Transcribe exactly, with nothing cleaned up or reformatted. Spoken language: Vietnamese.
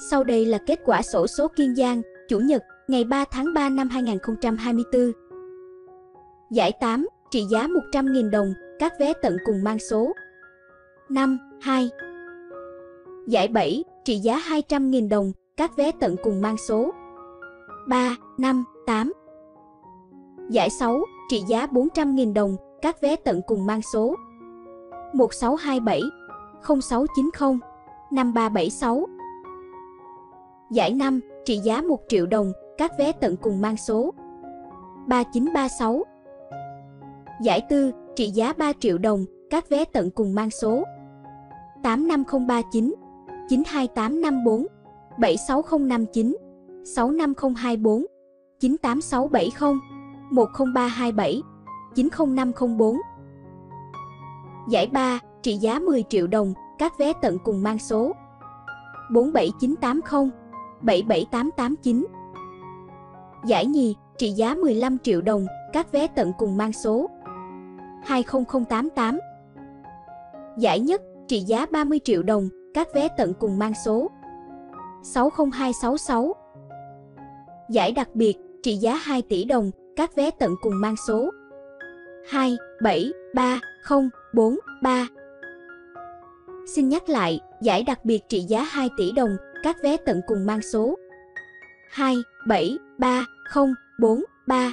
Sau đây là kết quả xổ số Kiên Giang, Chủ nhật, ngày ba tháng ba năm hai nghìn không trăm hai mươi tư. Giải tám, trị giá một trăm nghìn đồng, các vé tận cùng mang số năm, hai. Giải bảy, trị giá hai trăm nghìn đồng, các vé tận cùng mang số ba, năm, tám. Giải sáu, trị giá bốn trăm nghìn đồng, các vé tận cùng mang số một sáu hai bảy, không sáu chín không, năm ba bảy sáu. Giải năm, trị giá một triệu đồng, các vé tận cùng mang số ba chín ba sáu. Giải tư, trị giá ba triệu đồng, các vé tận cùng mang số tám năm không ba chín, chín hai tám năm bốn, bảy sáu không năm chín, sáu năm không hai bốn, chín tám sáu bảy không, một không ba hai bảy, chín không năm không bốn. Giải ba, trị giá mười triệu đồng, các vé tận cùng mang số bốn bảy chín tám không, bảy bảy tám tám chín. Giải nhì, trị giá mười lăm triệu đồng, các vé tận cùng mang số hai không không tám tám. Giải nhất, trị giá ba mươi triệu đồng, các vé tận cùng mang số sáu không hai sáu sáu. Giải đặc biệt, trị giá hai tỷ đồng, các vé tận cùng mang số hai bảy ba không bốn ba. Xin nhắc lại, giải đặc biệt trị giá hai tỷ đồng, các vé tận cùng mang số hai bảy ba không bốn ba.